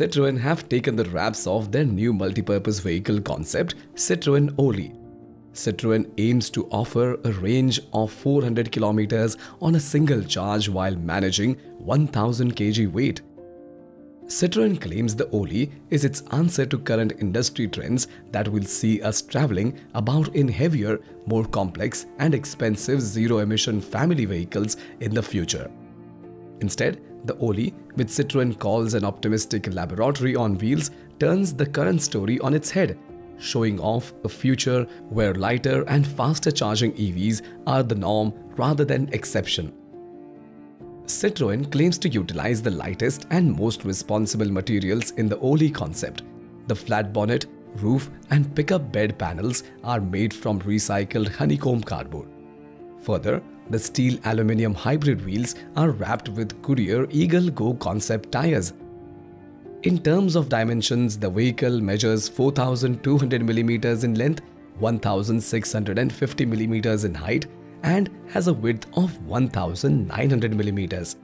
Citroën have taken the wraps off their new multipurpose vehicle concept, Citroën Oli. Citroën aims to offer a range of 400 kilometers on a single charge while managing 1000 kg weight. Citroën claims the Oli is its answer to current industry trends that will see us traveling about in heavier, more complex and expensive zero-emission family vehicles in the future. Instead, the Oli, which Citroën calls an optimistic laboratory on wheels, turns the current story on its head, showing off a future where lighter and faster charging EVs are the norm rather than exception. Citroën claims to utilize the lightest and most responsible materials in the Oli concept. The flat bonnet, roof and pickup bed panels are made from recycled honeycomb cardboard. Further, the steel-aluminium hybrid wheels are wrapped with Goodyear Eagle Go concept tires. In terms of dimensions, the vehicle measures 4,200 mm in length, 1,650 mm in height and has a width of 1,900 mm.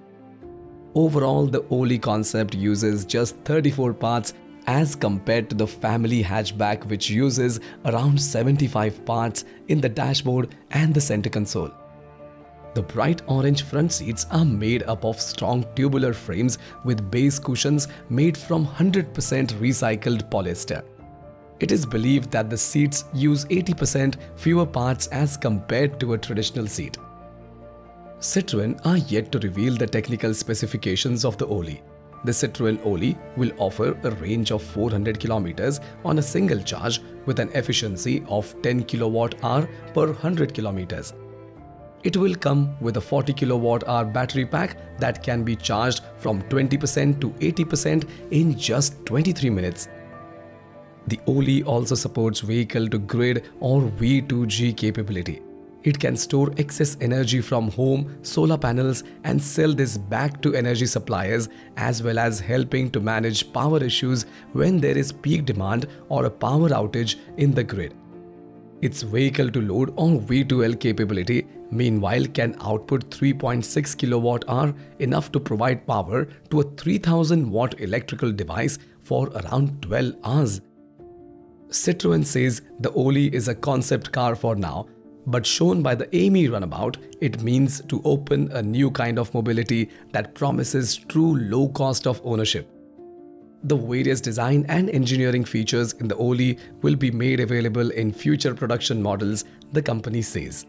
Overall, the Oli concept uses just 34 parts as compared to the family hatchback, which uses around 75 parts in the dashboard and the center console. The bright orange front seats are made up of strong tubular frames with base cushions made from 100% recycled polyester. It is believed that the seats use 80% fewer parts as compared to a traditional seat. Citroën are yet to reveal the technical specifications of the Oli. The Citroën Oli will offer a range of 400 kilometers on a single charge with an efficiency of 10 kWh per 100 kilometers. It will come with a 40 kWh battery pack that can be charged from 20% to 80% in just 23 minutes. The Oli also supports vehicle-to-grid or V2G capability. It can store excess energy from home, solar panels and sell this back to energy suppliers, as well as helping to manage power issues when there is peak demand or a power outage in the grid. Its vehicle-to-load or V2L capability, meanwhile, can output 3.6 kWh, enough to provide power to a 3000-watt electrical device for around 12 hours. Citroën says the Oli is a concept car for now, but shown by the Ami runabout, it means to open a new kind of mobility that promises true low cost of ownership. The various design and engineering features in the Oli will be made available in future production models, the company says.